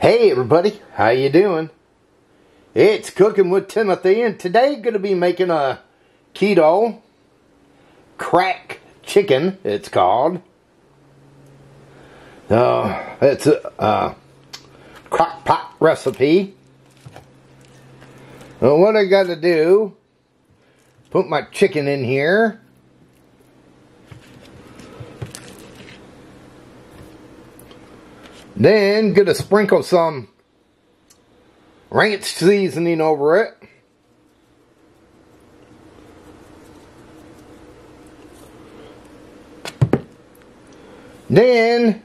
Hey everybody, how you doing? It's Cooking with Timothy, and today I'm going to be making a keto crack chicken, it's called. It's a crock pot recipe. Well, what I got to do, put my chicken in here. Then, gonna sprinkle some ranch seasoning over it. Then,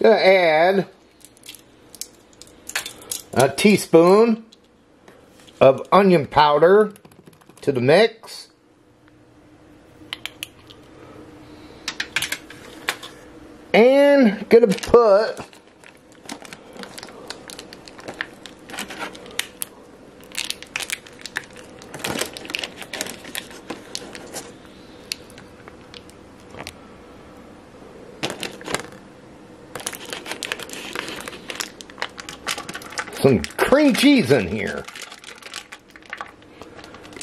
gonna add a teaspoon of onion powder to the mix. And gonna put some cream cheese in here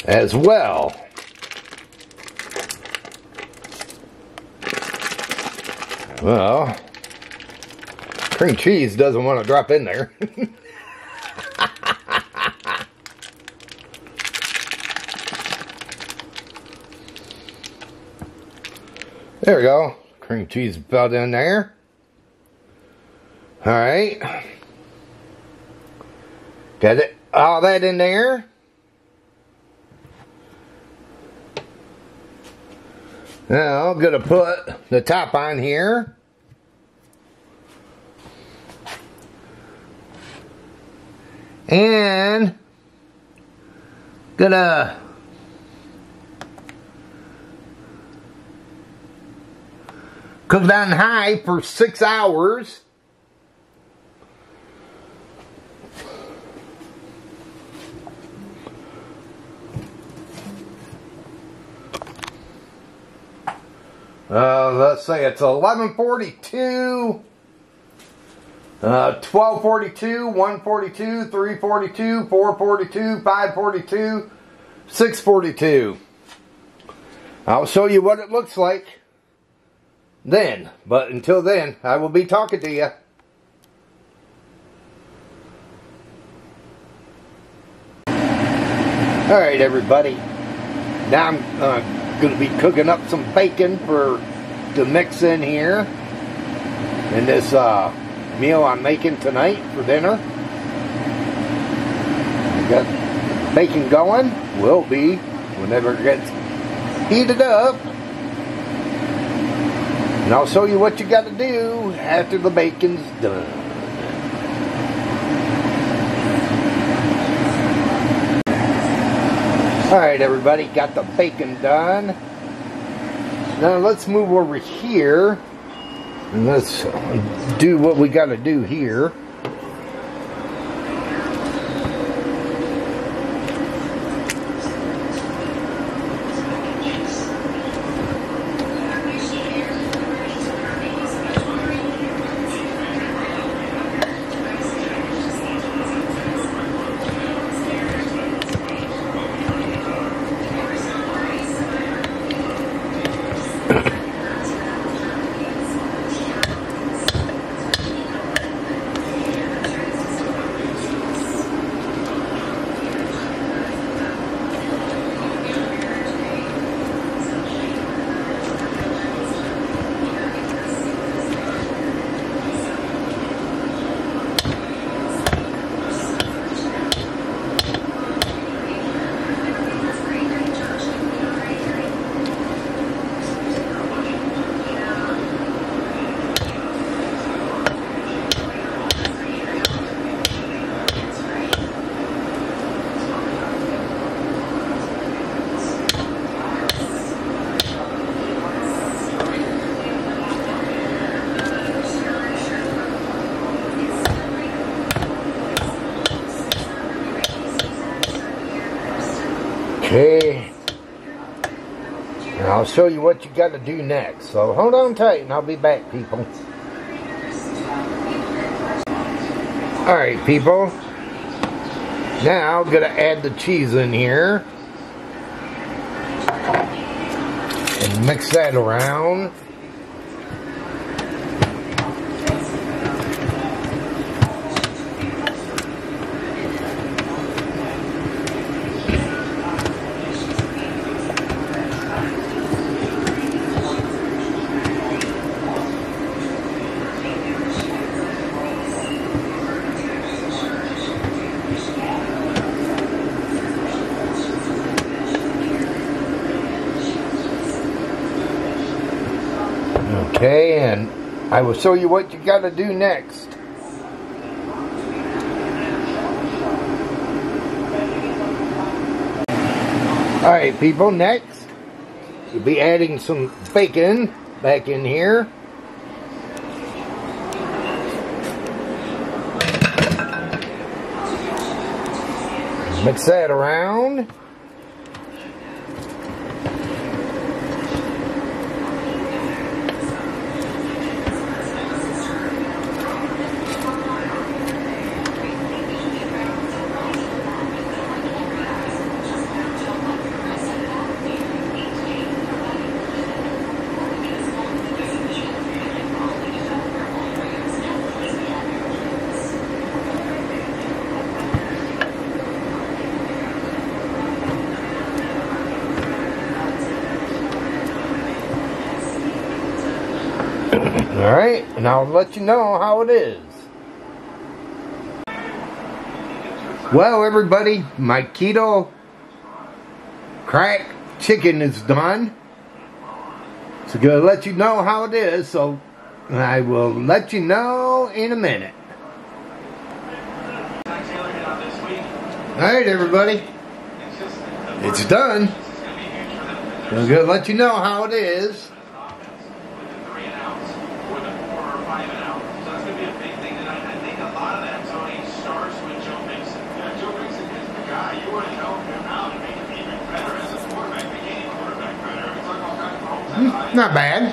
as well. Well, cream cheese doesn't want to drop in there. There we go. Cream cheese about in there. Alright. Got it, all that in there. Now I'm going to put the top on here. And gonna cook it on high for 6 hours. Let's say it's 1142, 1242, 142, 342, 442, 542, 642. I'll show you what it looks like then, but until then, I will be talking to you. Alright everybody, now I'm going to be cooking up some bacon to mix in here in this meal I'm making tonight for dinner. I've got bacon going, will be whenever it gets heated up, and I'll show you what you got to do after the bacon's done. Alright everybody, got the bacon done. Now let's move over here and let's do what we gotta do here. Okay, and I'll show you what you got to do next, so hold on tight and I'll be back, people. Alright people, now I'm going to add the cheese in here and mix that around. Okay, and I will show you what you got to do next. Alright people, next we'll be adding some bacon back in here. Mix that around. Alright, and I'll let you know how it is. Well everybody, my keto crack chicken is done. So gonna let you know how it is, so I will let you know in a minute. Alright everybody, it's done. So I'm gonna let you know how it is. Not bad.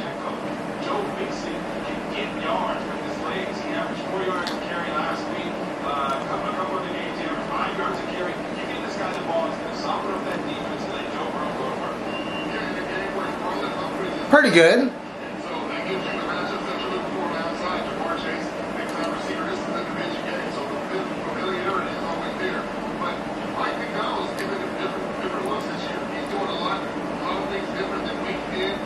Joe Mixon can get yards from his legs. He averaged 4 yards a carry last week. A couple of the games, he averaged 5 yards a carry. You give this guy the ball, it's going to soften up that defense and let Joe Burrow go over. Pretty good. So that gives you the matchup that you're looking for outside. Jamar Chase, big time receiver. This is a division game, so the familiarity is always there. But Mike McDowell is giving him different looks this year. He's doing a lot of things different than we did.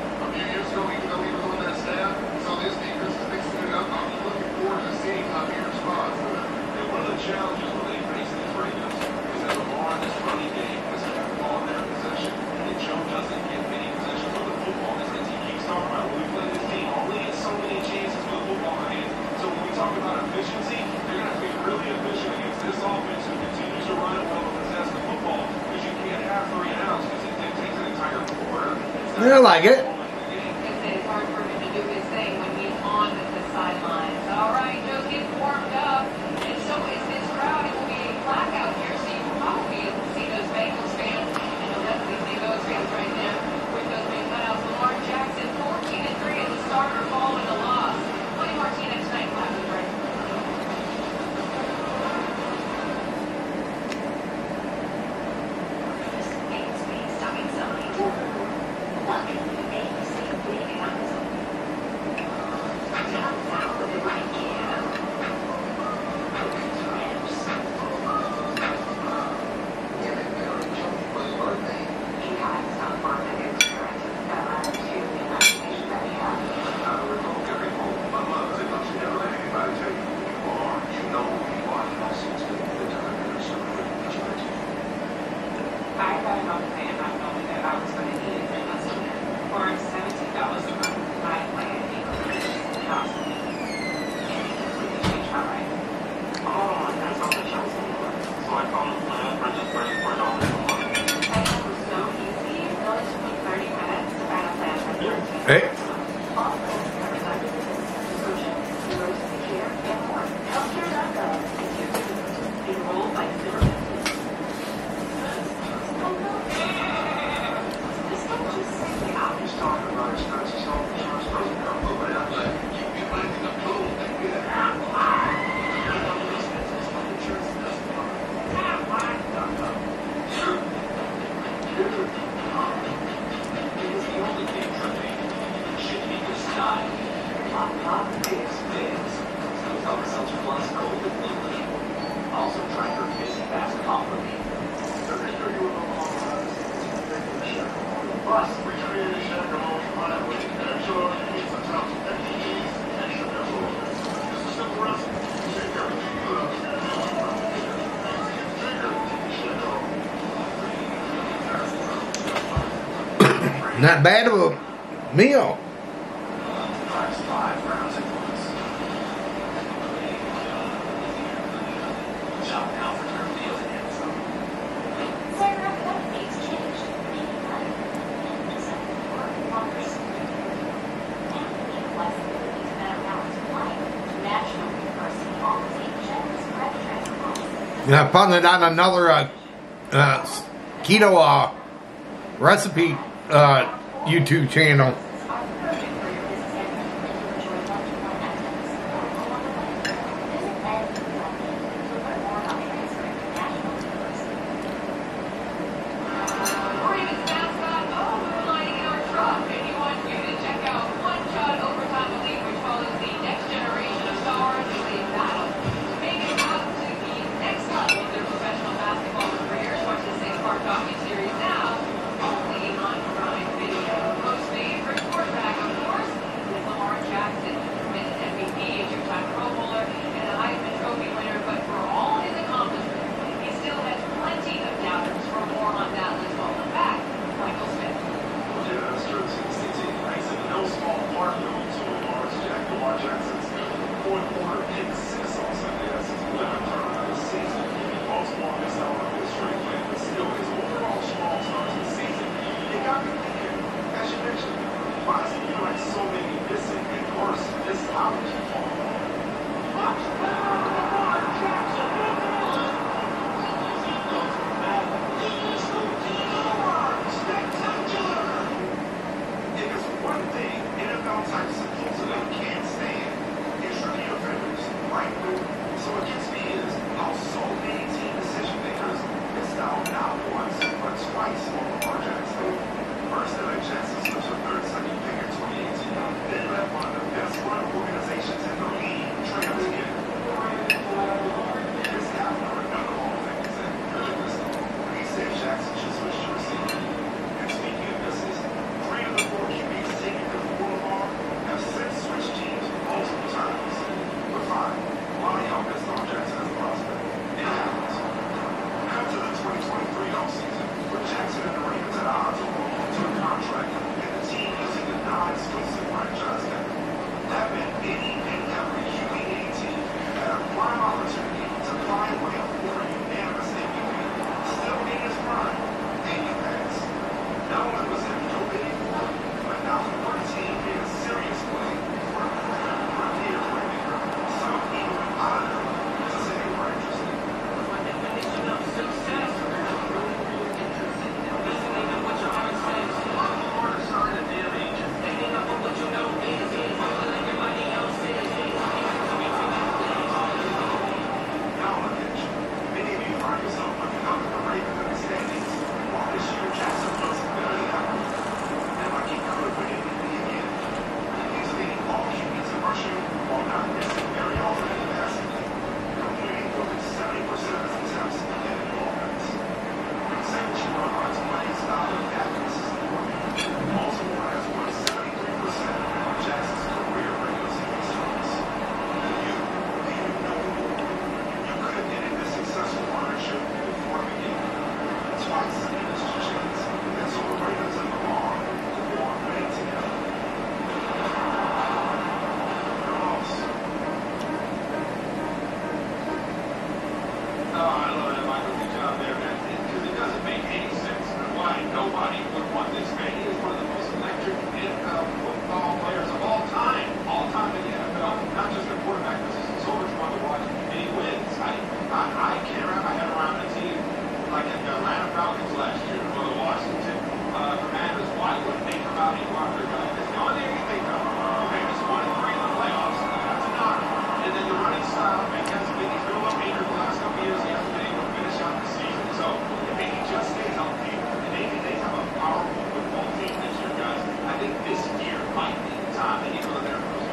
I like it. It's hard for him to do his thing when he's on the sidelines. All right, Joe, get warmed up. And so is this crowd. It will be a black out here, so you will probably see those Bengals fans. And you'll definitely see those fans right now with those big cutouts. Lamar Jackson, 14-3 as a starter, following a loss. Tony Martinez tonight, clapping for him. Not bad of a meal. I found out another keto recipe YouTube channel.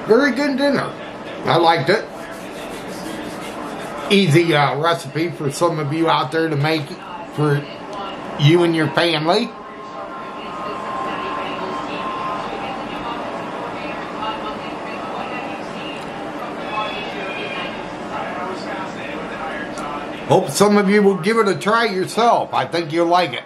Very good dinner. I liked it. Easy recipe for some of you out there to make it for you and your family. Hope some of you will give it a try yourself. I think you'll like it.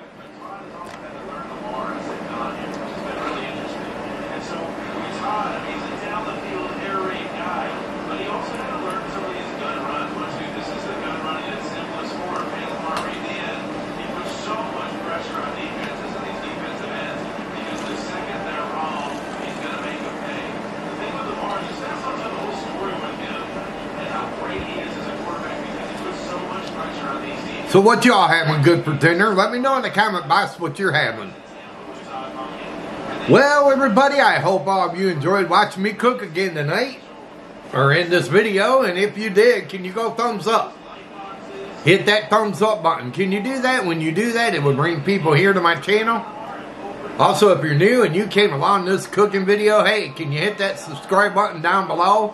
So what y'all having good for dinner? Let me know in the comment box what you're having. Well, everybody, I hope all of you enjoyed watching me cook again tonight, or in this video, and if you did, can you go thumbs up? Hit that thumbs up button. Can you do that? When you do that, it will bring people here to my channel. Also, if you're new and you came along this cooking video, hey, can you hit that subscribe button down below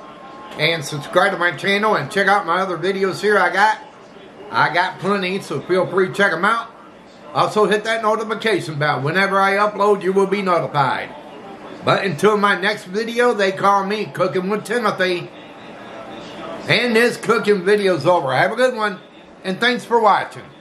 and subscribe to my channel and check out my other videos here. I got plenty, so feel free to check them out. Also, hit that notification bell. Whenever I upload, you will be notified. But until my next video, they call me Cooking with Timothy. And this cooking video's over. Have a good one, and thanks for watching.